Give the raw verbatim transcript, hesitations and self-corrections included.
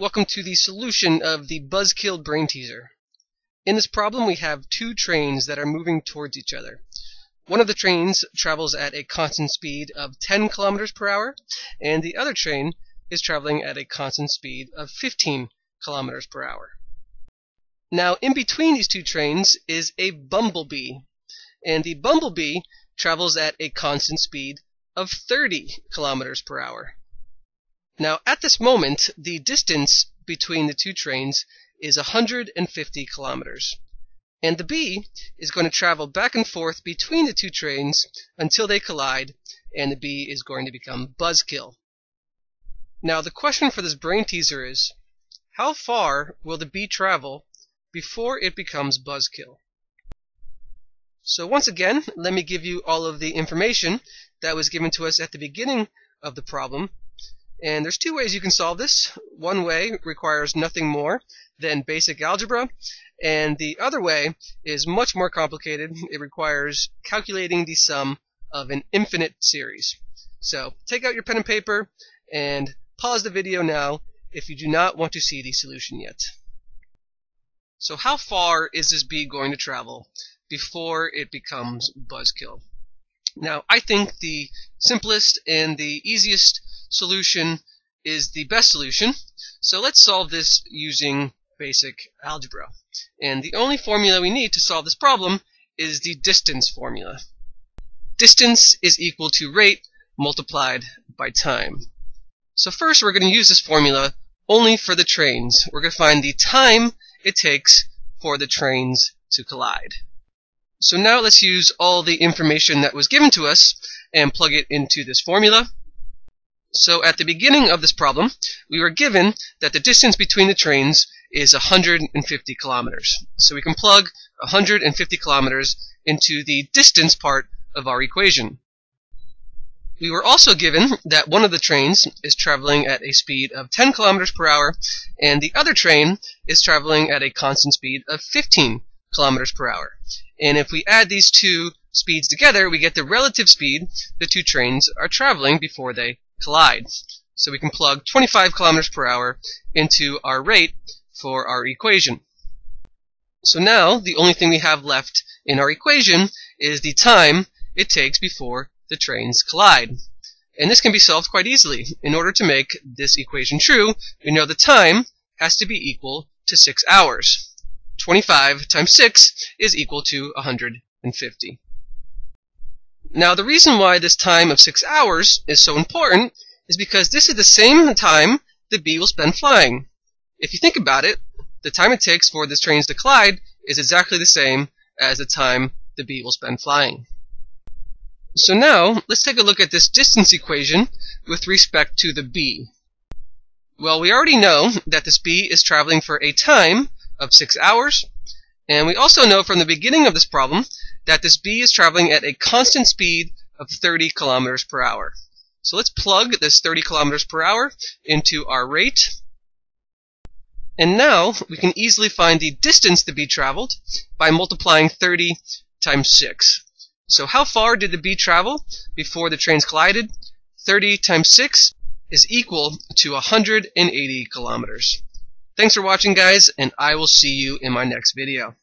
Welcome to the solution of the Buzzkill Brain Teaser. In this problem we have two trains that are moving towards each other. One of the trains travels at a constant speed of ten kilometers per hour, and the other train is traveling at a constant speed of fifteen kilometers per hour. Now in between these two trains is a bumblebee, and the bumblebee travels at a constant speed of thirty kilometers per hour. Now, at this moment, the distance between the two trains is one hundred fifty kilometers. And the bee is going to travel back and forth between the two trains until they collide, and the bee is going to become Buzzkill. Now, the question for this brain teaser is, how far will the bee travel before it becomes Buzzkill? So once again, let me give you all of the information that was given to us at the beginning of the problem. And there's two ways you can solve this. One way requires nothing more than basic algebra, and the other way is much more complicated. It requires calculating the sum of an infinite series. So take out your pen and paper and pause the video now if you do not want to see the solution yet. So how far is this bee going to travel before it becomes Buzzkill? Now, I think the simplest and the easiest solution is the best solution, so let's solve this using basic algebra. And the only formula we need to solve this problem is the distance formula. Distance is equal to rate multiplied by time. So first we're going to use this formula only for the trains. We're going to find the time it takes for the trains to collide. So now let's use all the information that was given to us and plug it into this formula. So at the beginning of this problem, we were given that the distance between the trains is one hundred fifty kilometers. So we can plug one hundred fifty kilometers into the distance part of our equation. We were also given that one of the trains is traveling at a speed of ten kilometers per hour, and the other train is traveling at a constant speed of fifteen kilometers per hour. And if we add these two speeds together, we get the relative speed the two trains are traveling before they collide. So we can plug twenty-five kilometers per hour into our rate for our equation. So now the only thing we have left in our equation is the time it takes before the trains collide. And this can be solved quite easily. In order to make this equation true, we know the time has to be equal to six hours. twenty-five times six is equal to one hundred fifty. Now, the reason why this time of six hours is so important is because this is the same time the bee will spend flying. If you think about it, the time it takes for the trains to collide is exactly the same as the time the bee will spend flying. So now, let's take a look at this distance equation with respect to the bee. Well, we already know that this bee is traveling for a time of six hours, and we also know from the beginning of this problem that this bee is traveling at a constant speed of thirty kilometers per hour. So let's plug this thirty kilometers per hour into our rate. And now we can easily find the distance the bee traveled by multiplying thirty times six. So how far did the bee travel before the trains collided? thirty times six is equal to one hundred eighty kilometers. Thanks for watching, guys, and I will see you in my next video.